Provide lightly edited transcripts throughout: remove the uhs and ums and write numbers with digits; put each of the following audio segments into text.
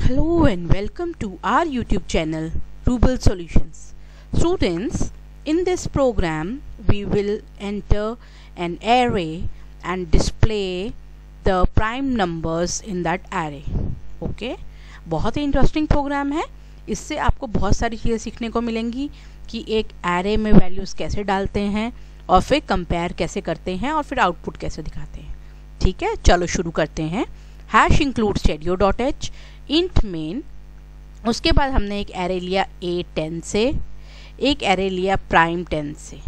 Hello and welcome to our YouTube channel Rubal Solutions. Students, in this program we will enter an array and display the prime numbers in that array. Okay, बहुत ही interesting programme है. इससे आपको बहुत सारी चीज़ें सीखने को मिलेंगी कि एक array में values कैसे डालते हैं और फिर compare कैसे करते हैं और फिर output कैसे दिखाते हैं. ठीक है, चलो शुरू करते हैं. hash include studio.h int main. उसके बाद हमने एक एरे लिया a10 से, एक एरे लिया प्राइम 10 से,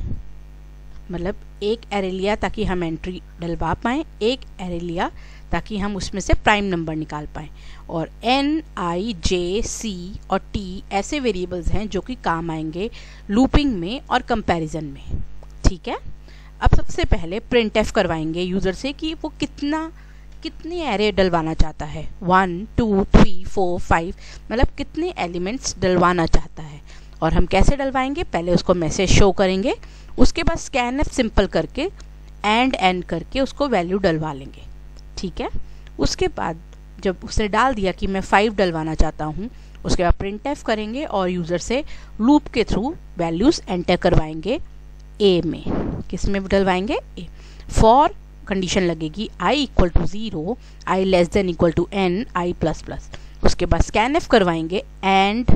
मतलब एक एरे लिया ताकि हम एंट्री डलवा पाएँ, एक एरे लिया ताकि हम उसमें से प्राइम नंबर निकाल पाएँ. और n i j c और t ऐसे वेरिएबल्स हैं जो कि काम आएंगे लूपिंग में और कंपैरिजन में. ठीक है, अब सबसे पहले printf करवाएंगे यूज़र से कि वो कितने एरे डलवाना चाहता है, 1 2 3 4 5, मतलब कितने एलिमेंट्स डलवाना चाहता है. और हम कैसे डलवाएंगे, पहले उसको मैसेज शो करेंगे, उसके बाद scanf सिंपल करके एंड एन करके उसको वैल्यू डलवा लेंगे. ठीक है, उसके बाद जब उसने डाल दिया कि मैं 5 डलवाना चाहता हूँ, उसके बाद printf करेंगे और यूज़र से लूप के थ्रू वैल्यूज़ एंटर करवाएंगे ए में. किस में डलवाएंगे, ए. फॉर कंडीशन लगेगी i = 0, i <= n, i++. उसके बाद scanf करवाएंगे एंड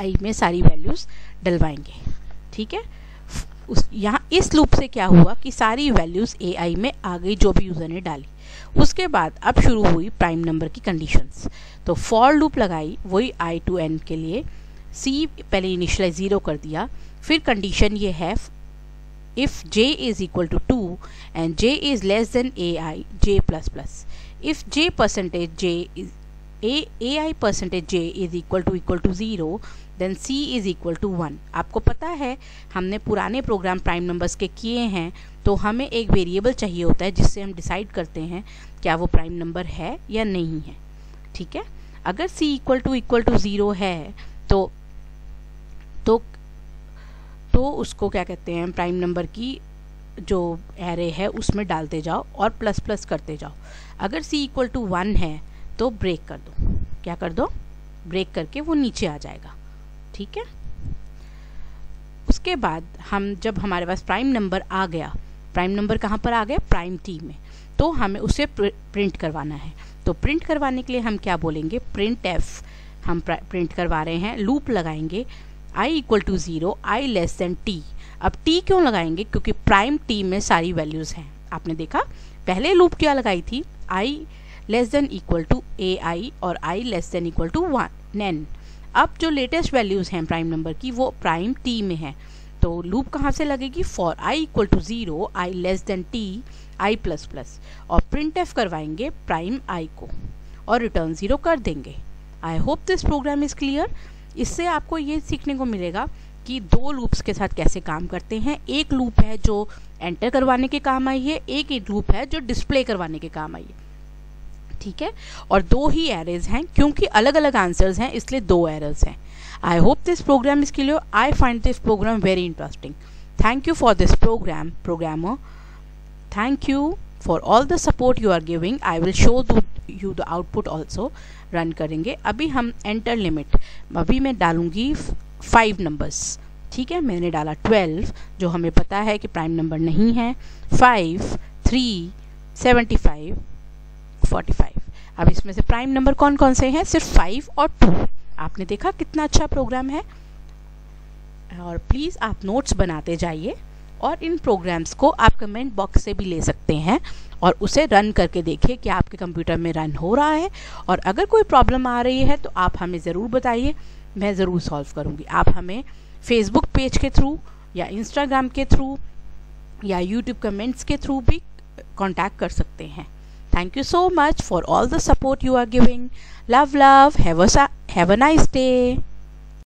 ai में सारी वैल्यूज़ डलवाएंगे. ठीक है, यहाँ इस लूप से क्या हुआ कि सारी वैल्यूज़ ai में आ गई जो भी यूज़र ने डाली. उसके बाद अब शुरू हुई प्राइम नंबर की कंडीशंस. तो फॉर लूप लगाई वही i to n के लिए. c पहले इनिशियलाइज 0 कर दिया, फिर कंडीशन ये है if j = 2 and j ai, j++. If ai % j is equal to 0, then c is equal to 1. आपको पता है हमने पुराने प्रोग्राम प्राइम नंबर्स के किए हैं, तो हमें एक वेरिएबल चाहिए होता है जिससे हम डिसाइड करते हैं क्या वो प्राइम नंबर है या नहीं है. ठीक है, अगर c = 0 है तो उसको क्या कहते हैं, प्राइम नंबर की जो एरे है उसमें डालते जाओ और प्लस प्लस करते जाओ. अगर c = 1 है तो ब्रेक कर दो. क्या कर दो, ब्रेक करके वो नीचे आ जाएगा. ठीक है, उसके बाद हम जब हमारे पास प्राइम नंबर आ गया, प्राइम नंबर कहाँ पर आ गया, प्राइम t में, तो हमें उसे प्रिंट करवाना है. तो प्रिंट करवाने के लिए हम क्या बोलेंगे, printf. हम प्रिंट करवा रहे हैं, लूप लगाएंगे i = 0, i t. अब t क्यों लगाएंगे, क्योंकि प्राइम t में सारी वैल्यूज़ हैं. आपने देखा पहले लूप क्या लगाई थी, i <= ai और i <= 1 n. अब जो लेटेस्ट वैल्यूज़ हैं प्राइम नंबर की वो प्राइम t में है, तो लूप कहाँ से लगेगी, for i = 0, i t, i++. और printf करवाएंगे प्राइम i को और रिटर्न 0 कर देंगे. I hope this program is clear. इससे आपको ये सीखने को मिलेगा कि दो लूप्स के साथ कैसे काम करते हैं. एक लूप है जो एंटर करवाने के काम आई है, एक लूप है जो डिस्प्ले करवाने के काम आई है. ठीक है, और दो ही एरेज हैं, क्योंकि अलग अलग आंसर्स हैं इसलिए दो एरेज हैं. I hope this program is clear. I find this program very interesting. Thank you for this programmer. Thank you for all the support you are giving. I will show you the output also. Run करेंगे, अभी हम enter limit, अभी मैं डालूंगी 5 numbers. ठीक है, मैंने डाला 12 जो हमें पता है कि प्राइम नंबर नहीं है, 5 3 75 45. अब इसमें से प्राइम नंबर कौन कौन से हैं, सिर्फ 5 और 2. आपने देखा कितना अच्छा प्रोग्राम है. और प्लीज़ आप नोट्स बनाते जाइए और इन प्रोग्राम्स को आप कमेंट बॉक्स से भी ले सकते हैं और उसे रन करके देखिए कि आपके कंप्यूटर में रन हो रहा है. और अगर कोई प्रॉब्लम आ रही है तो आप हमें ज़रूर बताइए, मैं ज़रूर सॉल्व करूँगी. आप हमें फेसबुक पेज के थ्रू या इंस्टाग्राम के थ्रू या यूट्यूब कमेंट्स के थ्रू भी कॉन्टैक्ट कर सकते हैं. Thank you so much for all the support you are giving. Love have a nice day.